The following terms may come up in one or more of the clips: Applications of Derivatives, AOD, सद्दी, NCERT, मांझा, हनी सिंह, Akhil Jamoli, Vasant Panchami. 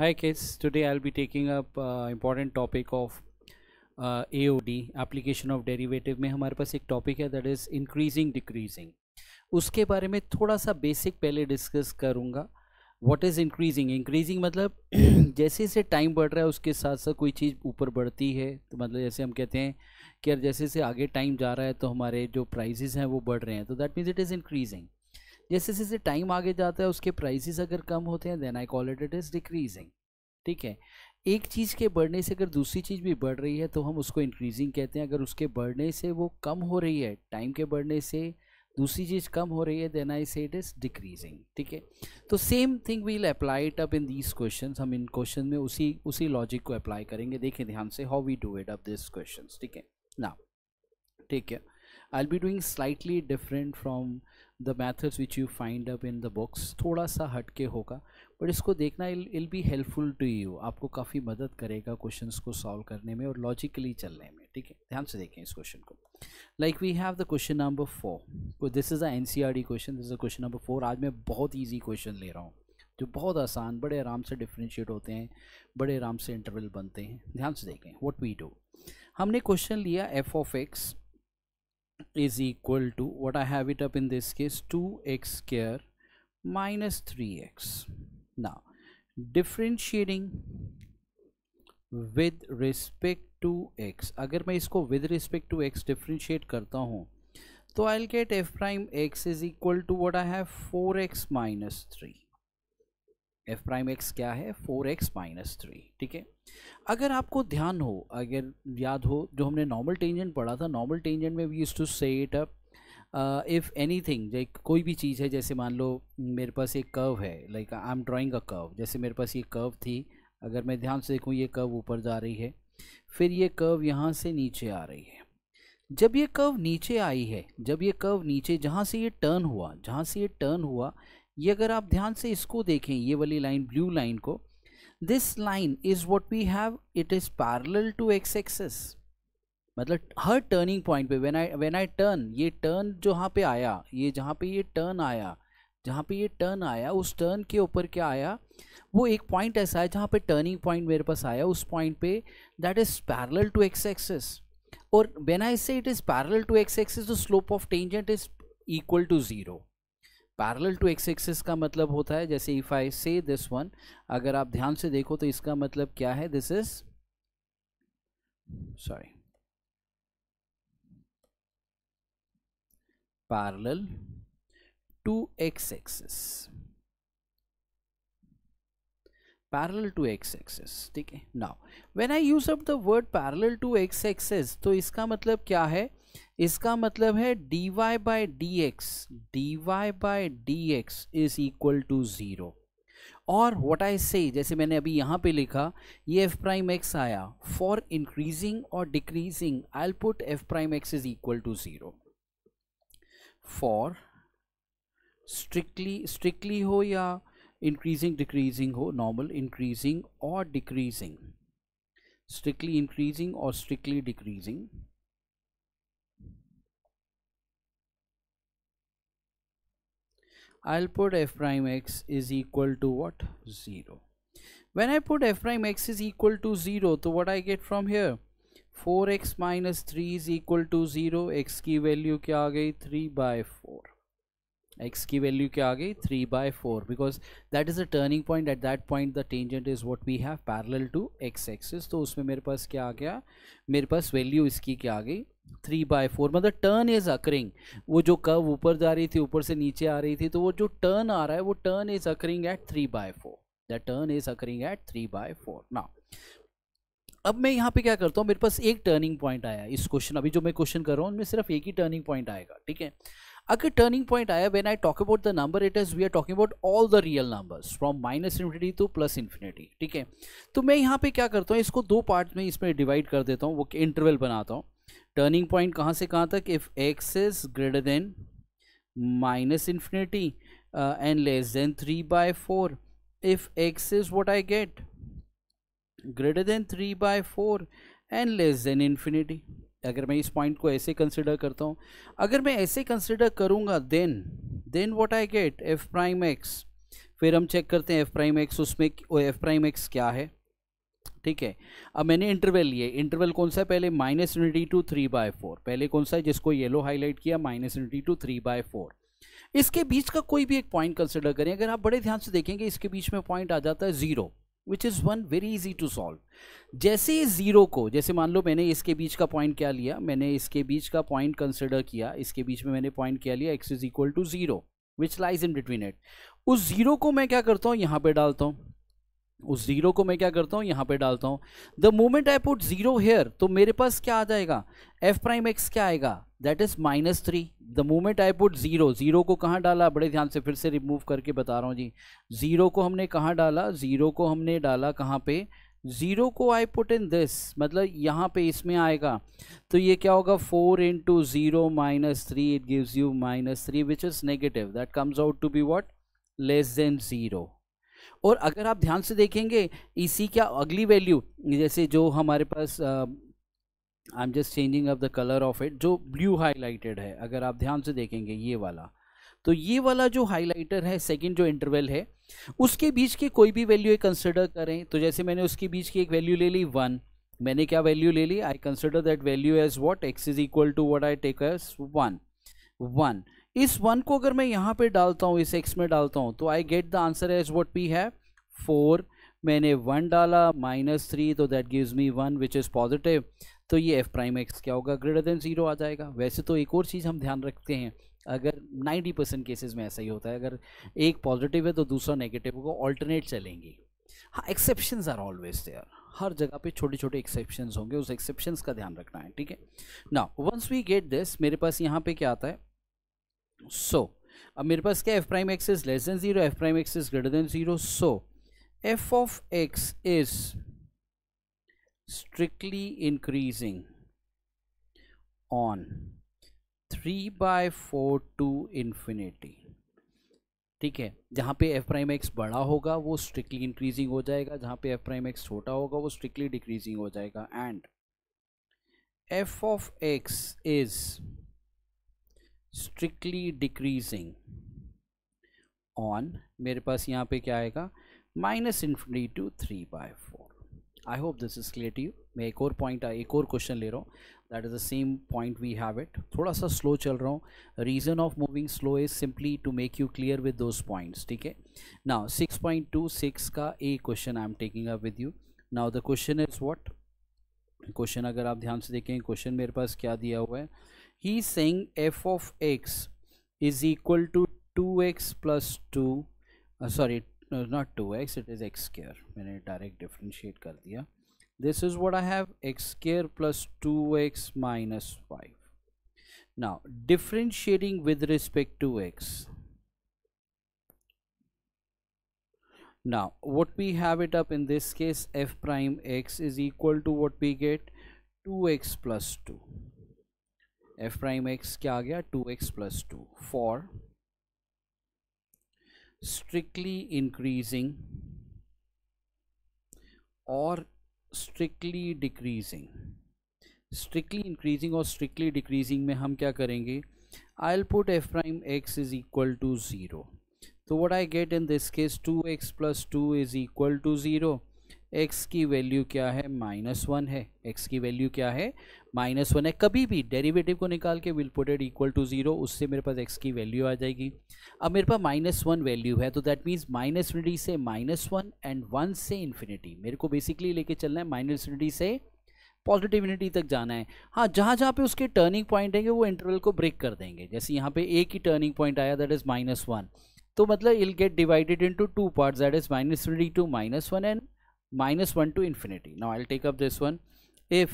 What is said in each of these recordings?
Hi kids, today I'll be taking up important topic of AOD, application of derivative में हमारे पास एक topic है that is increasing decreasing. उसके बारे में थोड़ा सा basic पहले discuss करूँगा. What is increasing? Increasing मतलब जैसे से time बढ़ रहा है उसके साथ साथ कोई चीज़ ऊपर बढ़ती है, तो मतलब जैसे हम कहते हैं कि यार जैसे से आगे time जा रहा है तो हमारे जो prices हैं वो बढ़ रहे हैं, तो that means it is increasing. जैसे जैसे टाइम आगे जाता है उसके प्राइसेस अगर कम होते हैं then I call it is decreasing. ठीक है, एक चीज़ के बढ़ने से अगर दूसरी चीज़ भी बढ़ रही है तो हम उसको इंक्रीजिंग कहते हैं. अगर उसके बढ़ने से वो कम हो रही है, टाइम के बढ़ने से दूसरी चीज़ कम हो रही है, then I say it is decreasing. ठीक है, तो same thing we will apply it up in these question. हम इन क्वेश्चन में उसी लॉजिक को अप्लाई करेंगे. देखें ध्यान से how we do it up this question. ठीक है ना, ठीक है. I'll be doing slightly different from the methods which you find up in the books. थोड़ा सा हटके होगा, but इसको देखना it'll be helpful to you. आपको काफ़ी मदद करेगा questions को solve करने में और logically चलने में. ठीक है, ध्यान से देखें इस question को. Like we have the question number 4. So this is a NCERT question. This is a question number 4. आज मैं बहुत easy question ले रहा हूँ जो बहुत आसान, बड़े आराम से differentiate होते हैं, बड़े आराम से interval बनते हैं. ध्यान से देखें what we do. हमने question लिया f of x is equal to, what I have it up in this case, 2x square minus 3x. Now differentiating with respect to x, अगर मैं इसको with respect to x differentiate करता हूँ तो I'll get f prime x is equal to what I have 4x minus 3. f prime x क्या है? 4x minus 3. ठीक है, अगर आपको ध्यान हो, अगर याद हो जो हमने नॉर्मल टेंजेंट पढ़ा था, नॉर्मल टेंजेंट में we use to say it up if anything, like कोई भी चीज़ है, जैसे मान लो मेरे पास एक कर्व है, like I am drawing a curve. जैसे मेरे पास ये कर्व थी, अगर मैं ध्यान से देखूँ ये कर्व ऊपर जा रही है, फिर ये कर्व यहाँ से नीचे आ रही है. जब ये कर्व नीचे आई है, जब ये कर्व नीचे जहाँ से ये टर्न हुआ ये, अगर आप ध्यान से इसको देखें, ये वाली लाइन, ब्लू लाइन को, this line is what we have, it is parallel to x axis. मतलब हर turning point पे when I turn, ये turn जहाँ पे ये turn आया, उस turn के ऊपर क्या आया, वो एक point ऐसा है जहाँ पे turning point मेरे पास आया, उस point पे that is parallel to x axis. और when I say it is parallel to x axis, the slope of tangent is equal to 0. Parallel to x axis का मतलब होता है, जैसे इफ़ आई से दिस वन, अगर आप ध्यान से देखो तो इसका मतलब क्या है, parallel to x axis, parallel to x axis. ठीक है, now when I use up the word parallel to x axis तो इसका मतलब क्या है, इसका मतलब है dy by dx is equal to 0. और व्हाट आई से, जैसे मैंने अभी यहाँ पे लिखा, ये f प्राइम x आया, फॉर इंक्रीजिंग और decreasing I will put f prime x is equal to 0. For strictly हो या इंक्रीजिंग डिक्रीजिंग हो, नॉर्मल इंक्रीजिंग और डिक्रीजिंग, स्ट्रिक्टली इंक्रीजिंग और strictly decreasing, I'll put f prime x is equal to what? 0. When I put f prime x is equal to 0, तो what I get from here? 4x minus 3 is equal to 0. x की value क्या आ गई? 3/4. x की value क्या आ गई? 3/4, because that is a turning point. At that point the tangent is what we have, parallel to x axis. तो उसमें मेरे पास क्या आ गया? मेरे पास वैल्यू इसकी क्या आ गई? 3/4. मतलब टर्न इज अकरिंग, वो जो कर्व ऊपर जा रही थी, ऊपर से नीचे आ रही थी, तो वो जो टर्न आ रहा है वो turn is occurring at 3/4. That turn is occurring at 3/4. Now अब मैं यहाँ पे क्या करता हूँ, मेरे पास एक टर्निंग पॉइंट आया इस क्वेश्चन, अभी जो मैं क्वेश्चन कर रहा हूँ उनमें सिर्फ एक ही टर्निंग पॉइंट आएगा. ठीक है, अगर टर्निंग पॉइंट आया, when I talk about the number it is, we are talking about all the real numbers from -∞ to +∞. ठीक है, तो मैं यहाँ पे क्या करता हूँ, इसको दो पार्ट में इसमें डिवाइड कर देता हूँ, वो इंटरवल बनाता हूँ. टर्निंग पॉइंट कहाँ से कहाँ तक? If x is greater than -∞ and less than 3/4, if x is what I get greater than 3/4 and less than infinity. अगर मैं इस पॉइंट को ऐसे कंसिडर करता हूँ, अगर मैं ऐसे कंसिडर करूँगा then what I get f prime x फिर हम चेक करते हैं एफ प्राइम एक्स, उसमें एफ प्राइम एक्स क्या है। ठीक है, अब मैंने इंटरवल लिए, इंटरवल कौन सा है पहले -∞ to 3/4, पहले कौन सा है जिसको येलो हाईलाइट किया, -∞ to 3/4। इसके बीच का कोई भी एक पॉइंट कंसिडर करें, अगर आप बड़े ध्यान से देखेंगे इसके बीच में पॉइंट आ जाता है 0, which is one very easy to solve. जैसे 0 को, जैसे मान लो मैंने इसके बीच का पॉइंट क्या लिया, मैंने इसके बीच का पॉइंट कंसिडर किया, इसके बीच में मैंने पॉइंट क्या लिया, x = 0 which lies in between it. उस 0 को मैं क्या करता हूँ यहाँ पे डालता हूँ, उस 0 को मैं क्या करता हूँ यहाँ पे डालता हूँ। The moment I put 0 here तो मेरे पास क्या आ जाएगा, एफ प्राइम एक्स क्या आएगा, that is -3। The moment I put 0 को कहाँ डाला, बड़े ध्यान से फिर से रिमूव करके बता रहा हूँ जी, 0 को हमने कहाँ डाला, 0 को हमने डाला कहाँ पे, 0 को आई पुट इन दिस, मतलब यहाँ पे इसमें आएगा तो ये क्या होगा, 4 × 0 - 3 it gives you -3 which is negative, that comes out to be what, <0। और अगर आप ध्यान से देखेंगे इसी क्या अगली वैल्यू, जैसे जो हमारे पास I am just changing of the colour of it, जो ब्लू हाईलाइटेड है, अगर आप ध्यान से देखेंगे ये वाला, तो ये वाला जो हाईलाइटर है सेकंड जो इंटरवल है उसके बीच की कोई भी वैल्यू कंसिडर करें। तो जैसे मैंने उसके बीच की एक वैल्यू ले ली 1, मैंने क्या वैल्यू ले ली, I consider that value as what, x = what I take as 1। इस 1 को अगर मैं यहाँ पे डालता हूँ, इस x में डालता हूँ, तो I get the answer as what p है 4, मैंने 1 डाला -3 तो that gives me 1 which is positive, तो ये f प्राइम एक्स क्या होगा, > 0 आ जाएगा। वैसे तो एक और चीज़ हम ध्यान रखते हैं, अगर 90% केसेस में ऐसा ही होता है, अगर एक पॉजिटिव है तो दूसरा नेगेटिव होगा, ऑल्टरनेट चलेंगी। हाँ, एक्सेप्शंस आर ऑलवेज देयर, हर जगह पे छोटे छोटे एक्सेप्शंस होंगे, उस एक्सेप्शंस का ध्यान रखना है। ठीक है ना, वंस वी गेट दिस, मेरे पास यहाँ पे क्या आता है, सो अब मेरे पास क्या, F prime x is <0, f prime x is <0। So F of x is strictly increasing on 3/4 to infinity. ठीक है, जहाँ पे एफ प्राइम एक्स बड़ा होगा वो स्ट्रिक्टली इंक्रीजिंग हो जाएगा, जहाँ पे एफ प्राइम एक्स छोटा होगा वो स्ट्रिक्टली डिक्रीजिंग हो जाएगा। And F of x is strictly decreasing on, मेरे पास यहाँ पे क्या आएगा, -∞ to 3/4। I hope this is clear to you. मैं एक और पॉइंट, एक और क्वेश्चन ले रहा हूँ, that is the same point we have it. थोड़ा सा स्लो चल रहा हूँ, reason of moving slow is simply to make you clear with those points. ठीक है ना, 6.26 का a question I am taking up with you. Now the question is what, question अगर आप ध्यान से देखें, क्वेश्चन मेरे पास क्या दिया हुआ है, he is saying f of x = 2x + 2, sorry not 2x, it is x square, मैंने direct differentiate कर दिया, this is what I have, x square + 2x - 5। now differentiating with respect to x, now what we have it up in this case, f prime x is equal to what we get, 2x + 2, f prime x क्या आ गया, 2x + 2 for strictly increasing और strictly decreasing. Strictly increasing और strictly decreasing में हम क्या करेंगे, I will put f prime x is = 0, तो what I get in this case, 2x + 2 is = 0। x की वैल्यू क्या है, -1 है, x की वैल्यू क्या है, -1 है। कभी भी डेरिवेटिव को निकाल के विल पुट इट = 0, उससे मेरे पास x की वैल्यू आ जाएगी। अब मेरे पास -1 वैल्यू है, तो दैट मीन्स -∞ से -1 एंड 1 से इन्फिनिटी मेरे को बेसिकली लेके चलना है, -∞ से पॉजिटिव इन्फिनिटी तक जाना है। हाँ, जहाँ जहाँ पे उसके टर्निंग पॉइंट है वो इंटरवल को ब्रेक कर देंगे, जैसे यहाँ पे एक ही टर्निंग पॉइंट आया दैट इज़ -1, तो मतलब इल get divided into 2 parts, that is -∞ to -1 and -1 to infinity. Now I'll take up this one. If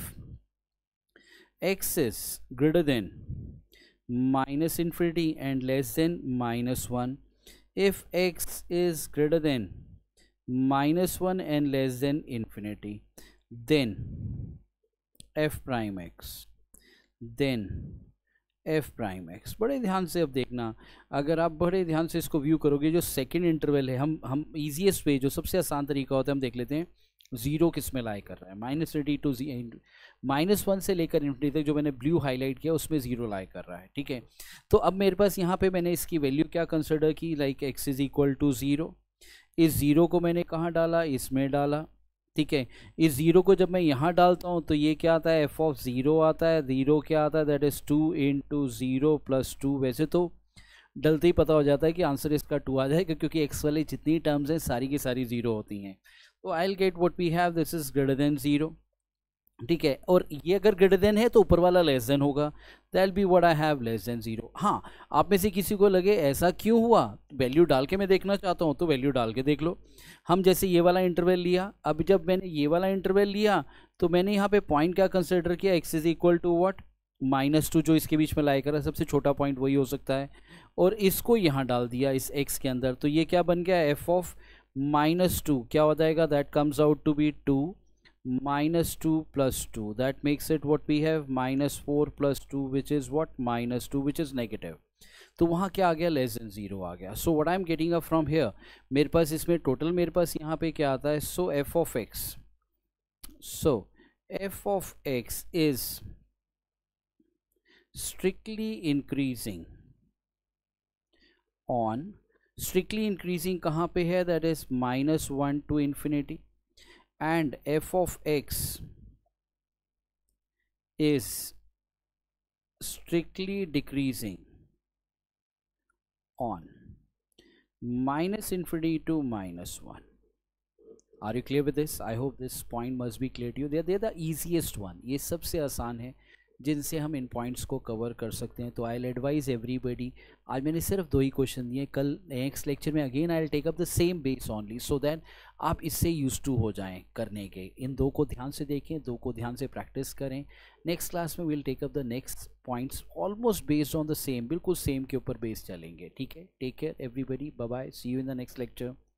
x is > -∞ and <-1, if x is <-1 and -infinity, then f prime x, बड़े ध्यान से अब देखना, अगर आप बड़े ध्यान से इसको व्यू करोगे, जो सेकंड इंटरवल है, हम ईजीएस्ट वे, जो सबसे आसान तरीका होता है, हम देख लेते हैं 0 किस में लाई कर रहा है, -1 से लेकर इन्फिनिटी तक जो मैंने ब्लू हाईलाइट किया उसमें 0 लाई कर रहा है। ठीक है, तो अब मेरे पास यहाँ पे मैंने इसकी वैल्यू क्या कंसिडर की, लाइक x = 0, इस ज़ीरो को मैंने कहाँ डाला, इसमें डाला, ठीक है। इस ज़ीरो को जब मैं यहाँ डालता हूँ तो ये क्या आता है, एफ ऑफ ज़ीरो आता है। ज़ीरो क्या आता है, दैट इज़ 2 × 0 + 2। वैसे तो डलते ही पता हो जाता है कि आंसर इसका 2 आ जाएगा, क्योंकि एक्स वाली जितनी टर्म्स हैं सारी की सारी ज़ीरो होती हैं। तो I will get what we have, this is greater than 0, ठीक है। और ये अगर ग्रेटर देन है तो ऊपर वाला लेस देन होगा, that will be what I have, less than 0। हाँ, आप में से किसी को लगे ऐसा क्यों हुआ, वैल्यू डाल के मैं देखना चाहता हूँ, तो वैल्यू डाल के देख लो। हम जैसे ये वाला इंटरवल लिया, अब जब मैंने ये वाला इंटरवल लिया तो मैंने यहाँ पे पॉइंट क्या कंसिडर किया, x is equal to what, -2, जो इसके बीच में लाया करा, सबसे छोटा पॉइंट वही हो सकता है। और इसको यहाँ डाल दिया इस एक्स के अंदर, तो ये क्या बन गया, एफ ऑफ -2 क्या हो जाएगा, that comes out to be 2 - 2 + 2, that makes it what we have, -4 + 2, which is what, -2, which is negative। तो वहाँ क्या आ गया, less than 0 आ गया। So what I'm getting up from here, मेरे पास इसमें टोटल, मेरे पास यहाँ पे क्या आता है, so f of x, so f of x is strictly increasing कहाँ पे है, that is -1 to infinity, and f of x is strictly decreasing on -∞ to -1. Are you clear with this? I hope this point must be clear to you. They are the easiest one. ये सबसे आसान है जिनसे हम इन points को cover कर सकते हैं। तो आई विल एडवाइज एवरीबडी, आज मैंने सिर्फ 2 ही क्वेश्चन दिए, कल नेक्स्ट लेक्चर में again I will take up the same base only, so that आप इससे यूज टू हो जाएं करने के। इन 2 को ध्यान से देखें, 2 को ध्यान से प्रैक्टिस करें। नेक्स्ट क्लास में we will take up the next points almost based on the same, बिल्कुल सेम के ऊपर बेस चलेंगे, ठीक है। Take care everybody, bye bye, see you in the next lecture.